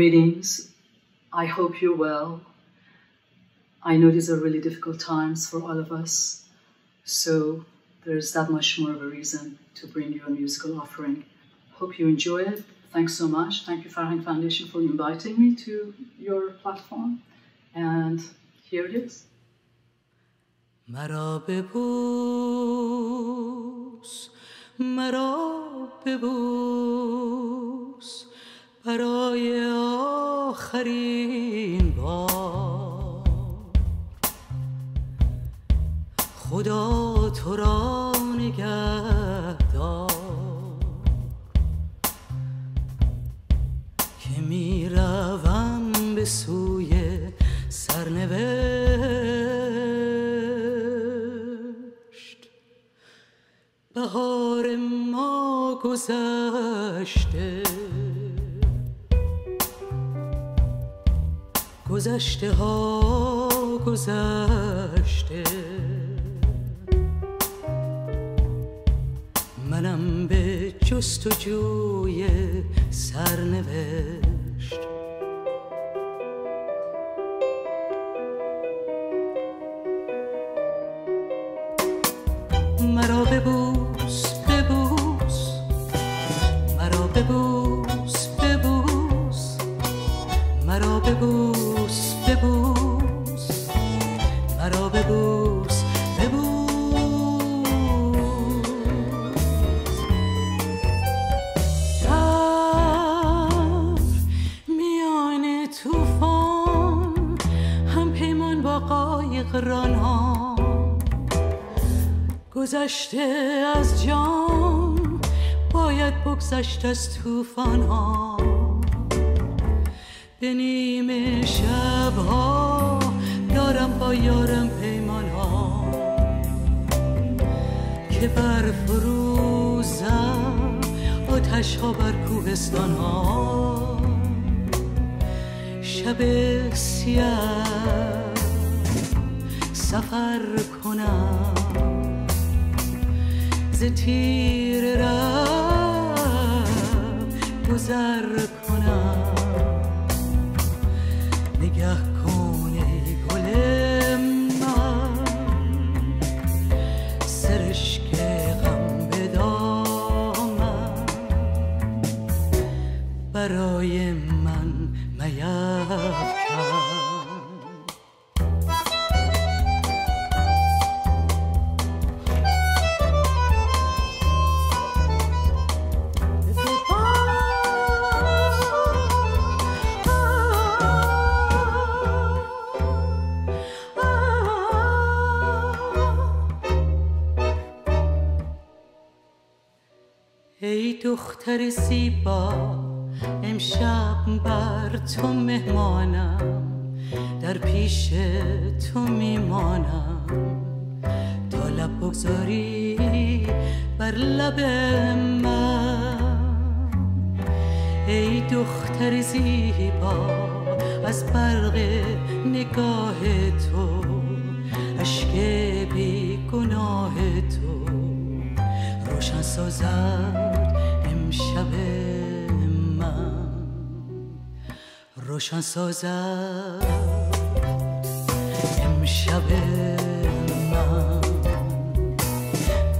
Greetings. I hope you're well. I know these are really difficult times for all of us, so there's that much more of a reason to bring you a musical offering. Hope you enjoy it. Thanks so much. Thank you, Farhang Foundation, for inviting me to your platform. And here it is. Mara Beboos, Mara Beboos, برای آخرین بار خدا تو را نگهدار که می روم به سوی سرنوشت بهار ما گذشته گذشته ها گذشته منم به جستجوی سرنوشت مرا ببوس ببوس مرا ببوس ببوس مرا ببوس ببوس مرا ببوس ببوس در میان توفان هم پیمان با قایق رانها گذشته از جان باید بگذشت از توفان ها به نیمه شبها دارم با یارم پیمان ها که بر فروزم آتش ها بر کوهستان ها شب سیاه سفر کنم ز تیر راه گذر کنم نگه کن ای گل من سرشک غم به دامم برای من میفکن دختر زیبا امشب بر تو مهمانم در پیش تو میمانم تا لب بگذاری بر لب من ای دختر زیبا از برق نگاه تو عشق بی گناه تو روشن سازد امشب من روشن سازد امشب من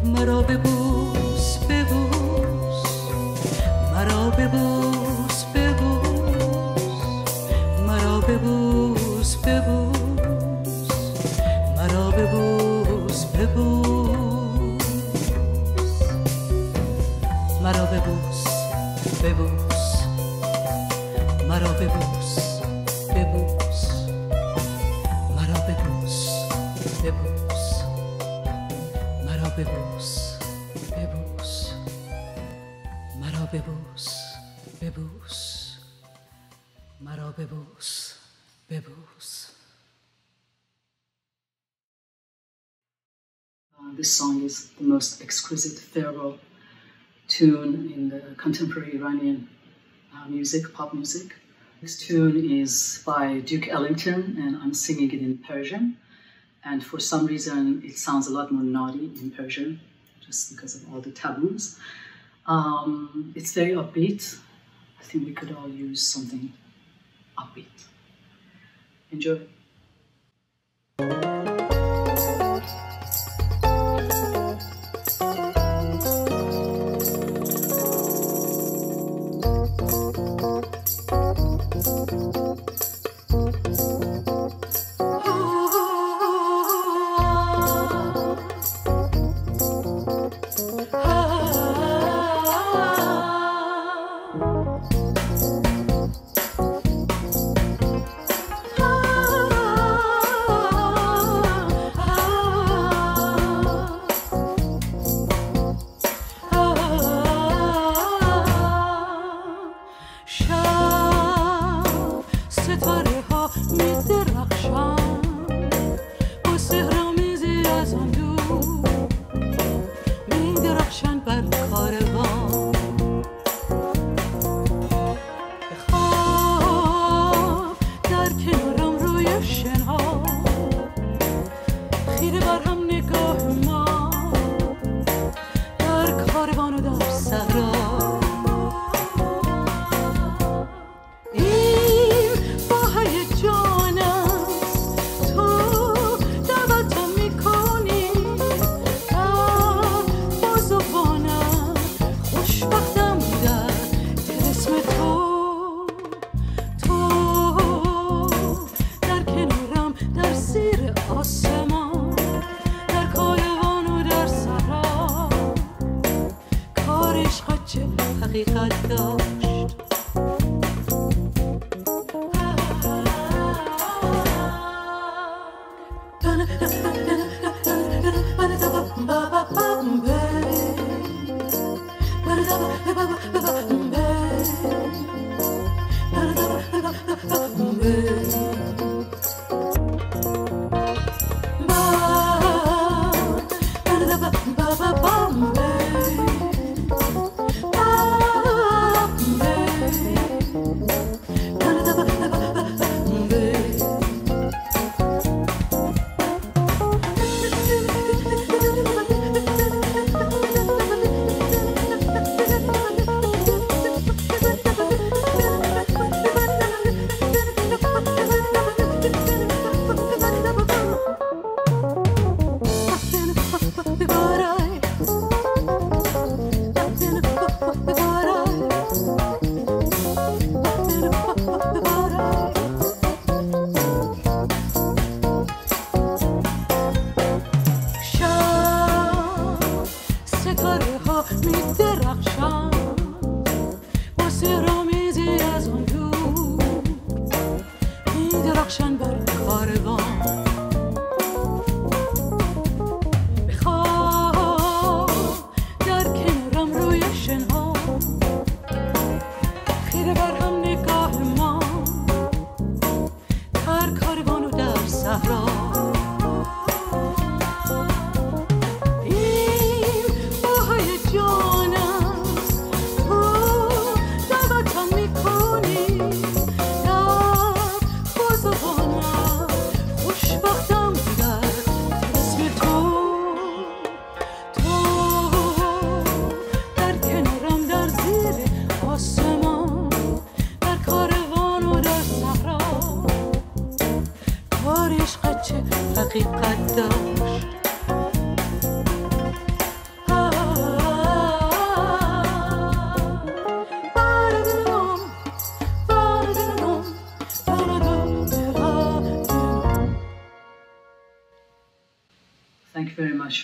مرا ببوس ببوس مرا ببوس ببوس مرا ببوس ببوس مرا ببوس ببوس مرا ببوس ببوس مرا ببوس ببوس مرا ببوس ببوس مرا ببوس ببوس مرا ببوس ببوس مرا ببوس ببوس This song is the most exquisite farewell tune in the contemporary Iranian music, pop music. This tune is by Duke Ellington and I'm singing it in Persian. And for some reason, it sounds a lot more naughty in Persian, just because of all the taboos. It's very upbeat. I think we could all use something upbeat. Enjoy.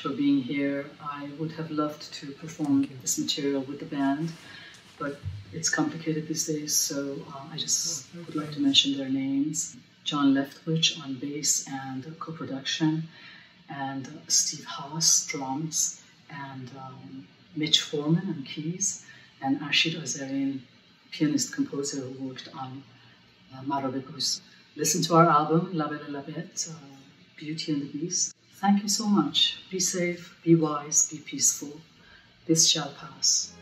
For being here. I would have loved to perform this material with the band, but it's complicated these days, so I just would like to mention their names. John Leftwich on bass and co-production, and Steve Haas, drums, and Mitch Foreman on keys, and Arshid Azarine, pianist-composer who worked on Mara Beboos. Listen to our album, La Belle et La Bête, Beauty and the Beast. Thank you so much. Be safe, be wise, be peaceful. This shall pass.